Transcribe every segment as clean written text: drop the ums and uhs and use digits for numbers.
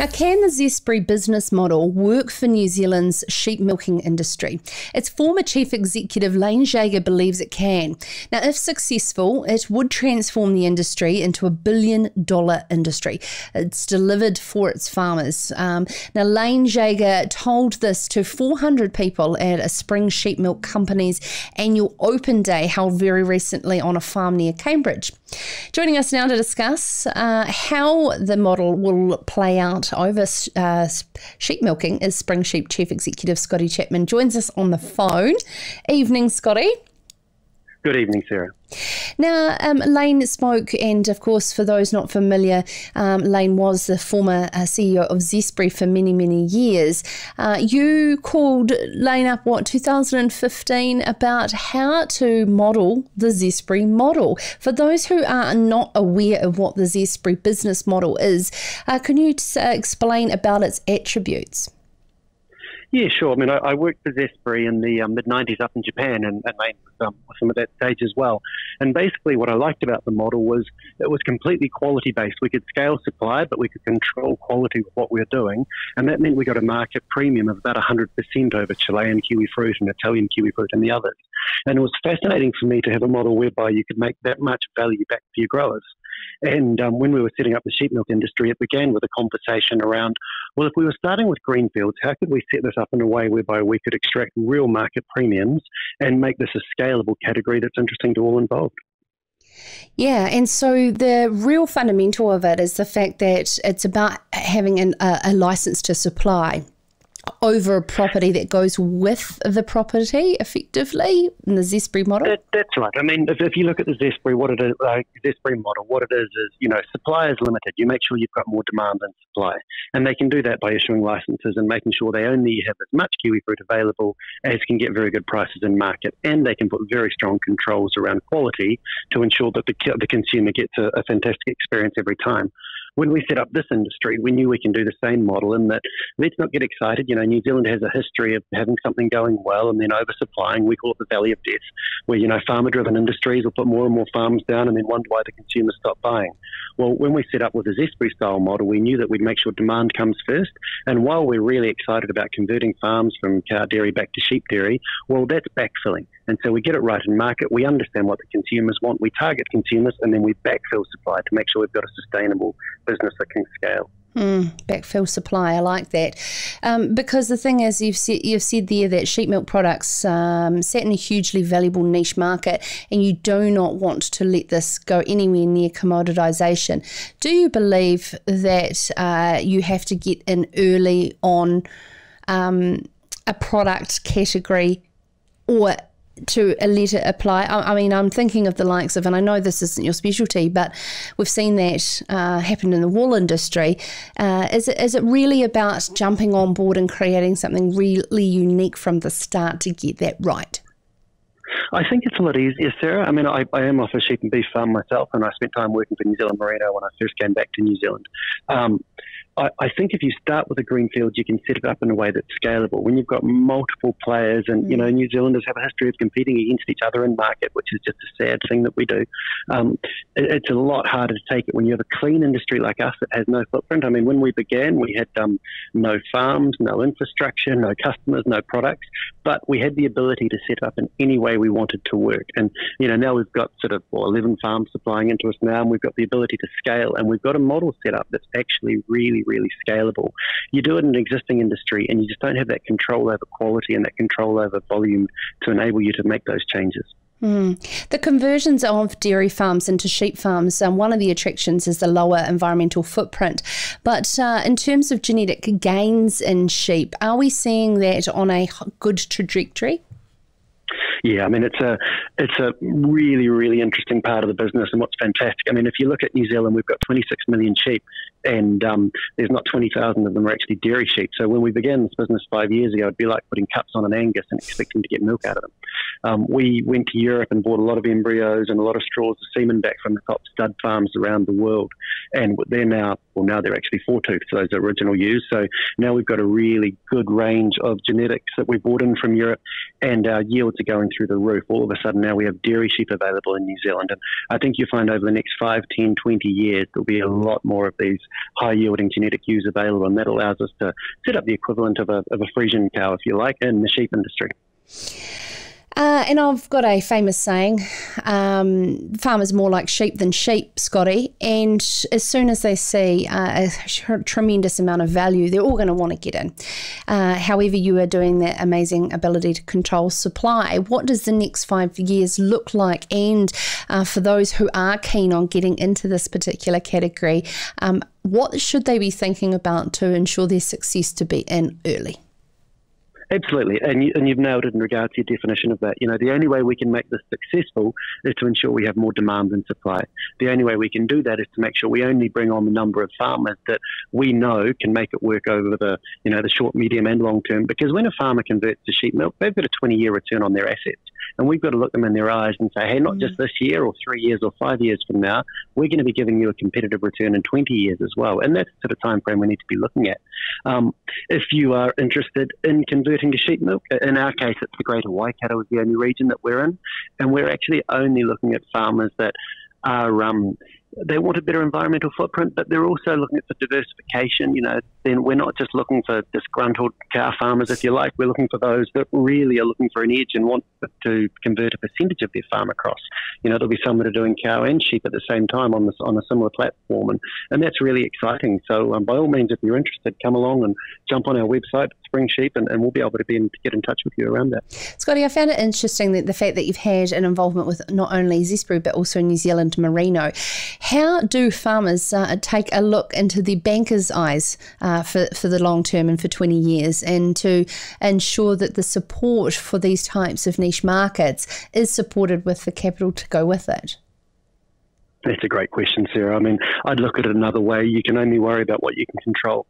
Now, can the Zespri business model work for New Zealand's sheep milking industry? Its former chief executive, Lane Jager, believes it can. Now, if successful, it would transform the industry into a $1 billion industry. It's delivered for its farmers. Now, Lane Jager told this to 400 people at a Spring Sheep Milk Company's annual open day held very recently on a farm near Cambridge. Joining us now to discuss how the model will play out over sheep milking is Spring Sheep Chief Executive Scottie Chapman. Joins us on the phone. Evening, Scottie. Good evening, Sarah. Now, Lane spoke, and of course, for those not familiar, Lane was the former CEO of Zespri for many, many years. You called Lane up, 2015, about how to model the Zespri model. For those who are not aware of what the Zespri business model is, can you explain about its attributes? Yeah, sure. I mean, I worked for Zespri in the mid-90s up in Japan, and Lane was some at that stage as well. And basically what I liked about the model was it was completely quality-based. We could scale supply, but we could control quality with what we were doing. And that meant we got a market premium of about 100% over Chilean kiwi fruit and Italian kiwi fruit and the others. And it was fascinating for me to have a model whereby you could make that much value back to your growers. And when we were setting up the sheep milk industry, it began with a conversation around, well, if we were starting with greenfields, how could we set this up in a way whereby we could extract real market premiums and make this a scalable category that's interesting to all involved? Yeah, and so the real fundamental of it is the fact that it's about having a license to supply over a property that goes with the property, effectively, in the Zespri model? That's right. I mean, if you look at the Zespri, Zespri model, what it is, you know, supply is limited. You make sure you've got more demand than supply. And they can do that by issuing licenses and making sure they only have as much kiwi fruit available as can get very good prices in market. And they can put very strong controls around quality to ensure that the consumer gets a fantastic experience every time. When we set up this industry, we knew we can do the same model, in that let's not get excited. You know, New Zealand has a history of having something going well and then oversupplying. We call it the Valley of Death, where, you know, farmer-driven industries will put more and more farms down and then wonder why the consumers stop buying. Well, when we set up with the Zespri-style model, we knew that we'd make sure demand comes first. And while we're really excited about converting farms from cow dairy back to sheep dairy, well, that's backfilling. And so we get it right in market. We understand what the consumers want. We target consumers, and then we backfill supply to make sure we've got a sustainable business that can scale. Backfill supply, I like that, because the thing is, you've said there that sheep milk products sit in a hugely valuable niche market, and you do not want to let this go anywhere near commoditization. Do you believe that you have to get in early on a product category or to let it apply? I mean, I'm thinking of the likes of, and I know this isn't your specialty, but we've seen that happen in the wool industry. Is it really about jumping on board and creating something really unique from the start to get that right? I think it's a lot easier, Sarah. I mean, I am off a sheep and beef farm myself, and I spent time working for New Zealand Merino when I first came back to New Zealand. I think if you start with a greenfield, you can set it up in a way that's scalable. When you've got multiple players, and, you know, New Zealanders have a history of competing against each other in market, which is just a sad thing that we do. It's a lot harder to take it when you have a clean industry like us that has no footprint. I mean, when we began, we had no farms, no infrastructure, no customers, no products, but we had the ability to set up in any way we wanted to work. And, you know, now we've got sort of 11 farms supplying into us now, and we've got the ability to scale, and we've got a model set up that's actually really scalable. You do it in an existing industry, and you just don't have that control over quality and that control over volume to enable you to make those changes. The conversions of dairy farms into sheep farms, one of the attractions is the lower environmental footprint. But in terms of genetic gains in sheep, are we seeing that on a good trajectory? Yeah, I mean, it's a really interesting part of the business, and what's fantastic. I mean, if you look at New Zealand, we've got 26 million sheep, and there's not 20,000 of them are actually dairy sheep. So when we began this business 5 years ago, it'd be like putting cups on an Angus and expecting to get milk out of them. We went to Europe and bought a lot of embryos and a lot of straws of semen back from the top stud farms around the world. And they're now, well, now they're actually four-toothed, so those are original ewes. So now we've got a really good range of genetics that we brought in from Europe, and our yields are going went through the roof. All of a sudden now we have dairy sheep available in New Zealand. And I think you'll find over the next 5, 10, 20 years, there'll be a lot more of these high-yielding genetic ewes available, and that allows us to set up the equivalent of a Friesian cow, if you like, in the sheep industry. And I've got a famous saying, farmers more like sheep than sheep, Scotty. And as soon as they see a tremendous amount of value, they're all going to want to get in. However, you are doing that amazing ability to control supply. What does the next 5 years look like? And for those who are keen on getting into this particular category, what should they be thinking about to ensure their success to be in early? Absolutely, and you've nailed it in regards to your definition of that. You know, the only way we can make this successful is to ensure we have more demand than supply. The only way we can do that is to make sure we only bring on the number of farmers that we know can make it work over the short, medium, and long term. Because when a farmer converts to sheep milk, they've got a 20-year return on their assets. And we've got to look them in their eyes and say, hey, not just this year or 3 years or 5 years from now, we're going to be giving you a competitive return in 20 years as well. And that's the sort of time frame we need to be looking at. If you are interested in converting to sheep milk, in our case, it's the Greater Waikato is the only region that we're in. And we're actually only looking at farmers that are... they want a better environmental footprint, but they're also looking for diversification. You know, then we're not just looking for disgruntled cow farmers, if you like. We're looking for those that really are looking for an edge and want to convert a percentage of their farm across. You know, there'll be some that are doing cow and sheep at the same time on a similar platform, and that's really exciting. So by all means, if you're interested, come along and jump on our website, Spring Sheep, and we'll be able to get in touch with you around that. Scotty, I found it interesting that the fact that you've had an involvement with not only Zespri but also New Zealand Merino. How do farmers take a look into the banker's eyes for the long term and for 20 years, and to ensure that the support for these types of niche markets is supported with the capital to go with it? That's a great question, Sarah. I mean, I'd look at it another way. You can only worry about what you can control.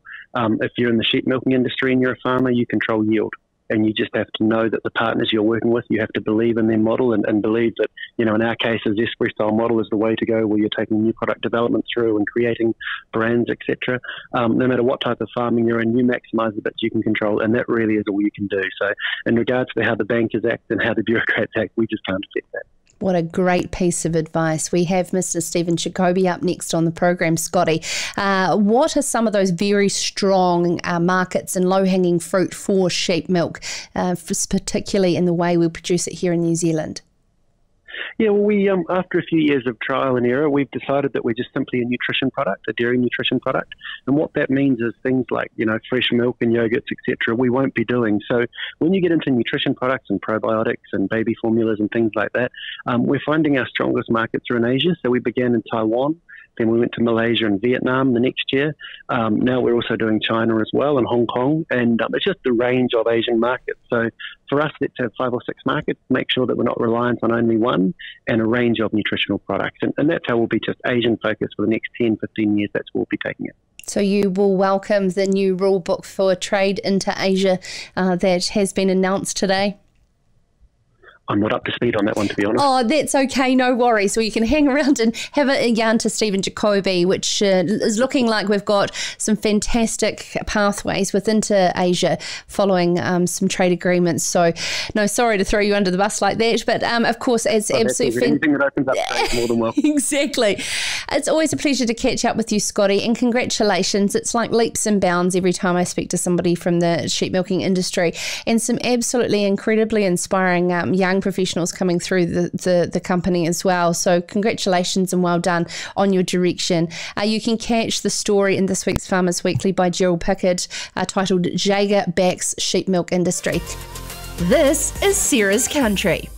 If you're in the sheep milking industry and you're a farmer, you control yield. And you just have to know that the partners you're working with, you have to believe in their model and believe that, you know, in our case, a Zespri style model is the way to go, where you're taking new product development through and creating brands, etc. No matter what type of farming you're in, you maximise the bits you can control, and that really is all you can do. So in regards to how the bankers act and how the bureaucrats act, we just can't accept that. What a great piece of advice. We have Mr. Stephen Jacobi up next on the program. Scotty, what are some of those very strong markets and low-hanging fruit for sheep milk, particularly in the way we produce it here in New Zealand? Yeah, well, we after a few years of trial and error, we've decided that we're just simply a nutrition product, a dairy nutrition product. And what that means is things like, you know, fresh milk and yogurts, etc. we won't be doing. So when you get into nutrition products and probiotics and baby formulas and things like that, we're finding our strongest markets are in Asia. So we began in Taiwan. Then we went to Malaysia and Vietnam the next year. Now we're also doing China as well, and Hong Kong. And it's just the range of Asian markets. So for us, let's have 5 or 6 markets, make sure that we're not reliant on only one, and a range of nutritional products. And that's how we'll be just Asian-focused for the next 10, 15 years. That's where we'll be taking it. So you will welcome the new rule book for trade into Asia that has been announced today? I'm not up to speed on that one, to be honest. Oh, that's okay. No worries. Well, you can hang around and have a yarn to Stephen Jacobi, which is looking like we've got some fantastic pathways within to Asia following some trade agreements. So, no, sorry to throw you under the bus like that. But, of course, it's absolutely... Anything that opens up is more than welcome. Exactly. It's always a pleasure to catch up with you, Scotty, and congratulations. It's like leaps and bounds every time I speak to somebody from the sheep milking industry, and some absolutely incredibly inspiring young professionals coming through the company as well. So congratulations and well done on your direction. You can catch the story in this week's Farmers Weekly by Gerald Pickett, titled Jager Backs Sheep Milk Industry. This is Sarah's Country.